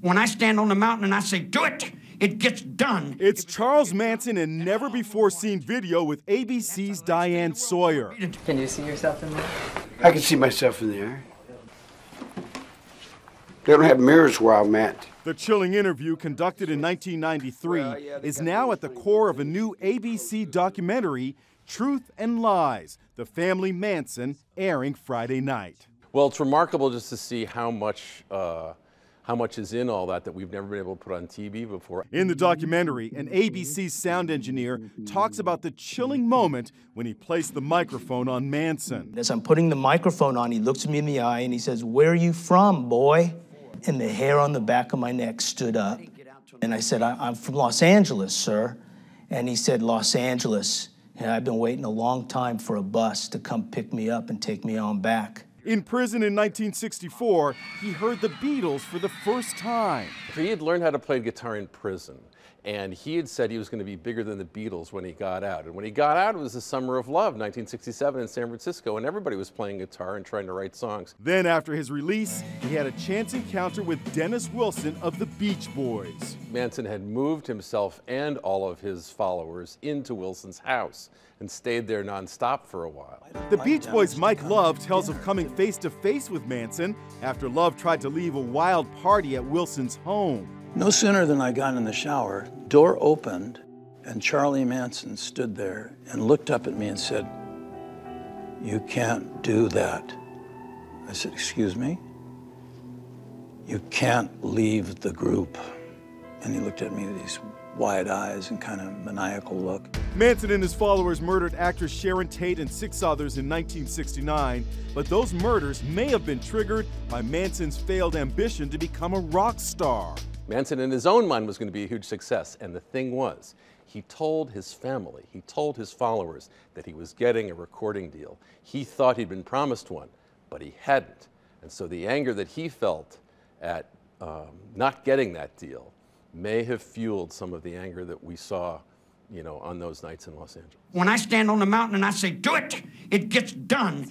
When I stand on the mountain and I say, do it, it gets done. It's Charles Manson in never-before-seen video with ABC's Diane Sawyer. Can you see yourself in there? I can see myself in there. They don't have mirrors where I'm at. The chilling interview, conducted in 1993, is now at the core of a new ABC documentary, Truth and Lies: The Family Manson, airing Friday night. Well, it's remarkable just to see how much is in all that we've never been able to put on TV before. In the documentary, an ABC sound engineer talks about the chilling moment when he placed the microphone on Manson. As I'm putting the microphone on, he looks at me in the eye and he says, "Where are you from, boy?" And the hair on the back of my neck stood up. And I said, I'm from Los Angeles, sir. And he said, Los Angeles. And I've been waiting a long time for a bus to come pick me up and take me on back. In prison in 1964, he heard the Beatles for the first time. He had learned how to play guitar in prison. And he had said he was going to be bigger than the Beatles when he got out. And when he got out, it was the Summer of Love, 1967 in San Francisco, and everybody was playing guitar and trying to write songs. Then after his release, he had a chance encounter with Dennis Wilson of the Beach Boys. Manson had moved himself and all of his followers into Wilson's house and stayed there nonstop for a while. The Beach Boys' Mike Love tells of coming face to face with Manson after Love tried to leave a wild party at Wilson's home. No sooner than I got in the shower, door opened, and Charlie Manson stood there and looked up at me and said, "You can't do that." I said, "Excuse me? You can't leave the group." And he looked at me with these wide eyes and kind of maniacal look. Manson and his followers murdered actress Sharon Tate and 6 others in 1969, but those murders may have been triggered by Manson's failed ambition to become a rock star. Manson, in his own mind, was going to be a huge success, and the thing was, he told his family, he told his followers that he was getting a recording deal. He thought he'd been promised one, but he hadn't. And so the anger that he felt at not getting that deal may have fueled some of the anger that we saw, you know, on those nights in Los Angeles. When I stand on the mountain and I say, do it, it gets done.